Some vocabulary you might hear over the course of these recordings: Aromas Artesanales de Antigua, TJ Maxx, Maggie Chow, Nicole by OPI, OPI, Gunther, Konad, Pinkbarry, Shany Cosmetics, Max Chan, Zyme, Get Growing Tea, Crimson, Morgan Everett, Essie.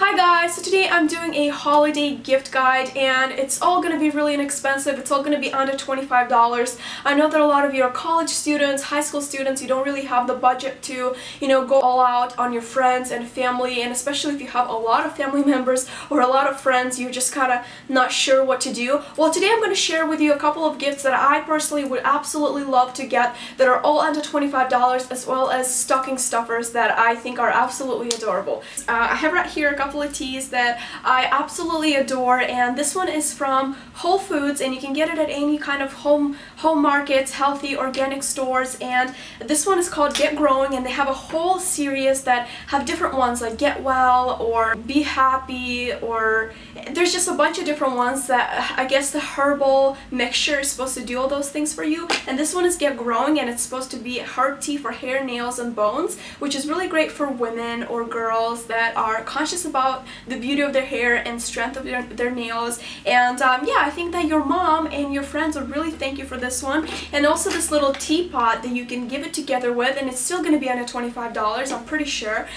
Hi guys, so today I'm doing a holiday gift guide and it's all going to be really inexpensive. It's all going to be under $25. I know that a lot of you are college students, high school students, you don't really have the budget to, you know, go all out on your friends and family, and especially if you have a lot of family members or a lot of friends, you're just kind of not sure what to do. Well, today I'm going to share with you a couple of gifts that I personally would absolutely love to get that are all under $25, as well as stocking stuffers that I think are absolutely adorable. I have right here a couple of teas that I absolutely adore, and this one is from Whole Foods, and you can get it at any kind of home markets, healthy organic stores. And this one is called Get Growing, and they have a whole series that have different ones like Get Well or Be Happy, or there's just a bunch of different ones that I guess the herbal mixture is supposed to do all those things for you. And this one is Get Growing, and it's supposed to be herb tea for hair, nails and bones, which is really great for women or girls that are conscious about the beauty of their hair and strength of their nails. And yeah, I think that your mom and your friends would really thank you for this one. And also this little teapot that you can give it together with, and it's still going to be under $25, I'm pretty sure.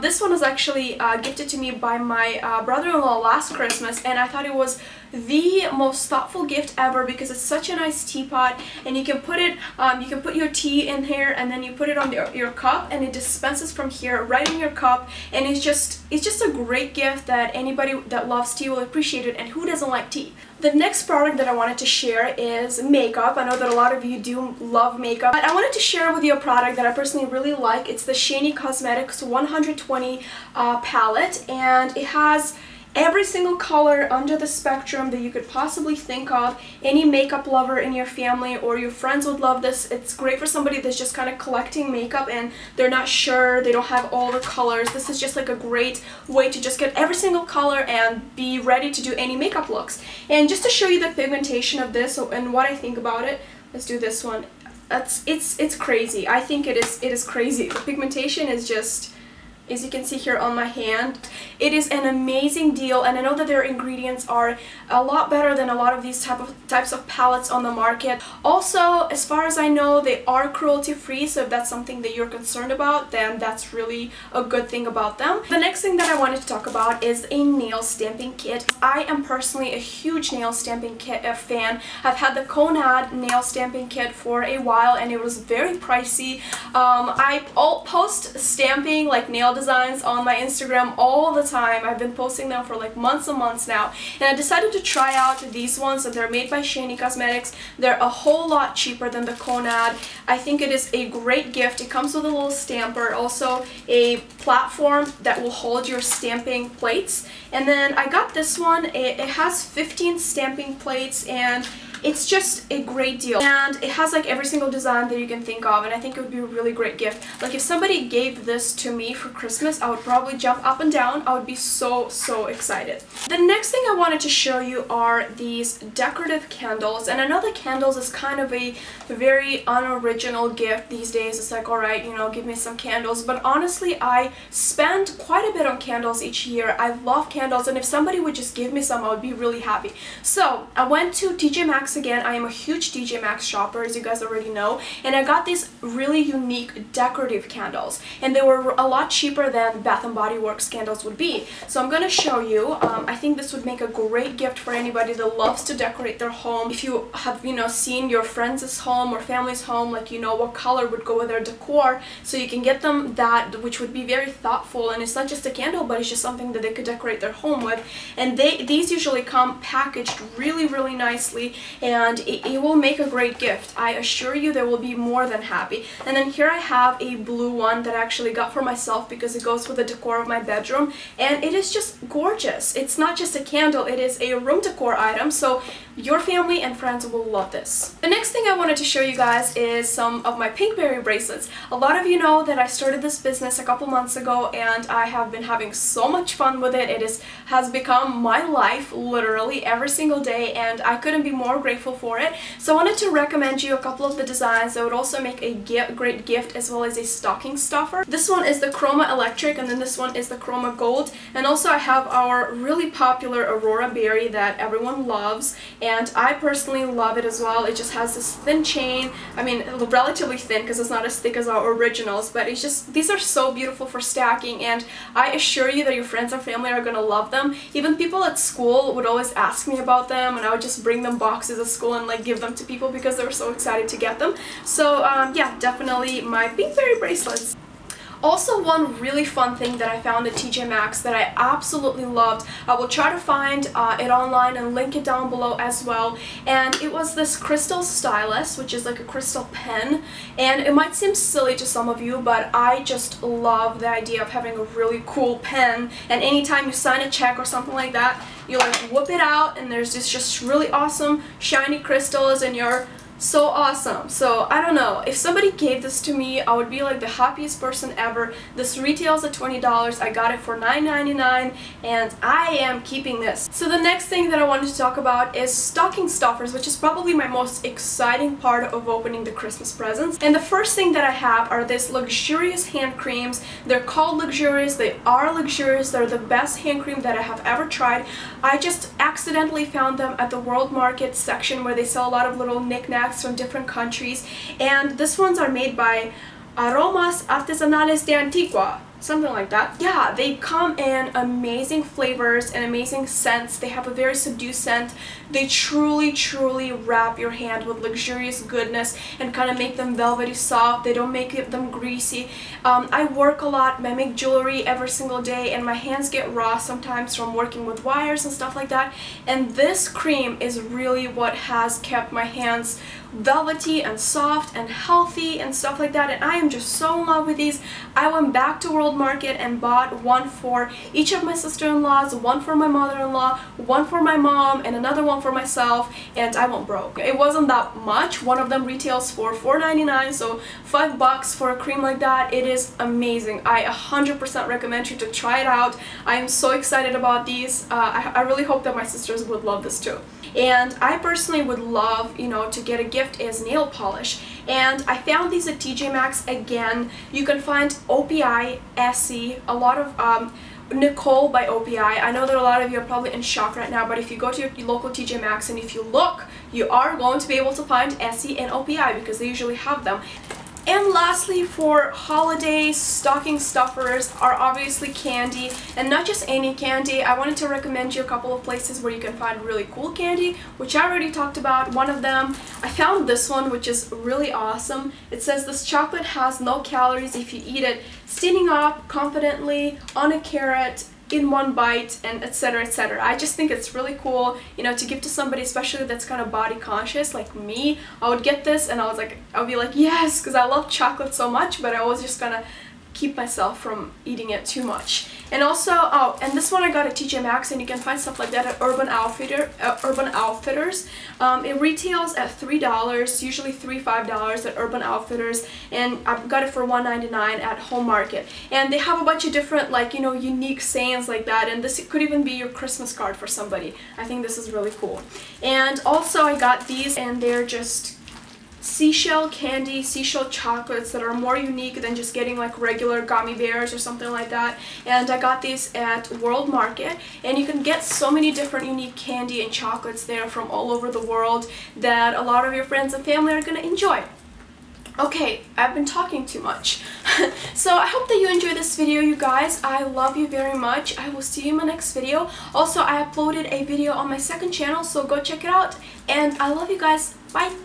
This one was actually gifted to me by my brother-in-law last Christmas, and I thought it was the most thoughtful gift ever because it's such a nice teapot, and you can put it, you can put your tea in here, and then you put it on your cup, and it dispenses from here right in your cup. And it's just a great gift that anybody that loves tea will appreciate it, and who doesn't like tea? The next product that I wanted to share is makeup. I know that a lot of you do love makeup, but I wanted to share with you a product that I personally really like. It's the Shany Cosmetics 120 palette, and it has every single color under the spectrum that you could possibly think of. Any makeup lover in your family or your friends would love this. It's great for somebody that's just kind of collecting makeup and they're not sure, they don't have all the colors. This is just like a great way to just get every single color and be ready to do any makeup looks. And just to show you the pigmentation of this and what I think about it, let's do this one. It's crazy. I think it is crazy. The pigmentation is just, as you can see here on my hand, it is an amazing deal. And I know that their ingredients are a lot better than a lot of these types of palettes on the market. Also, as far as I know, they are cruelty free, so if that's something that you're concerned about, then that's really a good thing about them. The next thing that I wanted to talk about is a nail stamping kit. I am personally a huge nail stamping kit fan. I've had the Konad nail stamping kit for a while, and it was very pricey. I post stamping, like nail designs, on my Instagram all the time. I've been posting them for like months and months now, and I decided to try out these ones, and they're made by Shany Cosmetics. They're a whole lot cheaper than the Konad. I think it is a great gift. It comes with a little stamper, also a platform that will hold your stamping plates. And then I got this one. It has 15 stamping plates, and it's just a great deal, and it has like every single design that you can think of, and I think it would be a really great gift. Like if somebody gave this to me for Christmas, I would probably jump up and down. I would be so excited. The next thing I wanted to show you are these decorative candles, and I know that candles is kind of a very unoriginal gift these days. It's like, alright, you know, give me some candles, but honestly I spend quite a bit on candles each year. I love candles, and if somebody would just give me some, I would be really happy. So I went to TJ Maxx. Again, I am a huge TJ Maxx shopper, as you guys already know, and I got these really unique decorative candles, and they were a lot cheaper than Bath & Body Works candles would be. So I'm going to show you. I think this would make a great gift for anybody that loves to decorate their home. If you have, you know, seen your friends' home or family's home, like, you know what color would go with their decor, so you can get them that, which would be very thoughtful, and it's not just a candle, but it's just something that they could decorate their home with. And these usually come packaged really nicely, and it will make a great gift. I assure you they will be more than happy. And then here I have a blue one that I actually got for myself because it goes with the decor of my bedroom, and it is just gorgeous. It's not just a candle, it is a room decor item, so your family and friends will love this. The next thing I wanted to show you guys is some of my Pinkbarry bracelets. A lot of you know that I started this business a couple months ago, and I have been having so much fun with it. It has become my life literally every single day, and I couldn't be more grateful for it. So I wanted to recommend you a couple of the designs that would also make a great gift as well as a stocking stuffer. This one is the Chroma Electric, and then this one is the Chroma Gold. And also I have our really popular Aurora Berry that everyone loves, and I personally love it as well. It just has this thin chain, I mean relatively thin because it's not as thick as our originals, but it's just, these are so beautiful for stacking, and I assure you that your friends and family are going to love them. Even people at school would always ask me about them, and I would just bring them boxes at school and like give them to people because they were so excited to get them. So yeah, definitely my Pinkbarry bracelets. Also, one really fun thing that I found at TJ Maxx that I absolutely loved, I will try to find it online and link it down below as well, and it was this crystal stylus, which is like a crystal pen, and it might seem silly to some of you, but I just love the idea of having a really cool pen, and anytime you sign a check or something like that, you like whip it out and there's this just really awesome shiny crystals and you're so awesome. So I don't know, if somebody gave this to me, I would be like the happiest person ever. This retails at $20, I got it for $9.99, and I am keeping this. So the next thing that I wanted to talk about is stocking stuffers, which is probably my most exciting part of opening the Christmas presents. And the first thing that I have are these luxurious hand creams. They're called luxurious, they are luxurious, they're the best hand cream that I have ever tried. I just accidentally found them at the World Market section where they sell a lot of little knickknacks from different countries, and these ones are made by Aromas Artesanales de Antigua, something like that. Yeah, they come in amazing flavors and amazing scents. They have a very subdued scent. They truly wrap your hand with luxurious goodness and kind of make them velvety soft. They don't make them greasy. I work a lot. I make jewelry every single day, and my hands get raw sometimes from working with wires and stuff like that, and this cream is really what has kept my hands velvety and soft and healthy and stuff like that, and I am just so in love with these. I went back to World Market and bought one for each of my sister-in-laws, one for my mother-in-law, one for my mom, and another one for myself, and I went broke. It wasn't that much. One of them retails for $4.99, so $5 for a cream like that. It is amazing. I 100% recommend you to try it out. I am so excited about these. I really hope that my sisters would love this too. And I personally would love, you know, to get a gift as nail polish. And I found these at TJ Maxx again. You can find OPI, Essie, a lot of Nicole by OPI. I know that a lot of you are probably in shock right now, but if you go to your local TJ Maxx and if you look, you are going to be able to find Essie and OPI because they usually have them. And lastly, for holiday stocking stuffers are obviously candy, and not just any candy. I wanted to recommend you a couple of places where you can find really cool candy, which I already talked about. One of them, I found this one, which is really awesome. It says this chocolate has no calories if you eat it standing up, confidently, on a carrot, in one bite, and etc, etc. I just think it's really cool, you know, to give to somebody, especially that's kind of body conscious like me. I would get this and I would be like yes, because I love chocolate so much, but I was just gonna keep myself from eating it too much. And also, oh, and this one I got at TJ Maxx, and you can find stuff like that at Urban Outfitters. It retails at $3, usually $3–5 at Urban Outfitters, and I've got it for $1.99 at Home Market. And they have a bunch of different, like, you know, unique sayings like that, and this could even be your Christmas card for somebody. I think this is really cool. And also I got these, and they're just seashell candy, seashell chocolates that are more unique than just getting like regular gummy bears or something like that. And I got these at World Market, and you can get so many different unique candy and chocolates there from all over the world that a lot of your friends and family are going to enjoy. Okay, I've been talking too much. So I hope that you enjoyed this video, you guys. I love you very much. I will see you in my next video. Also, I uploaded a video on my second channel, so go check it out. And I love you guys. Bye!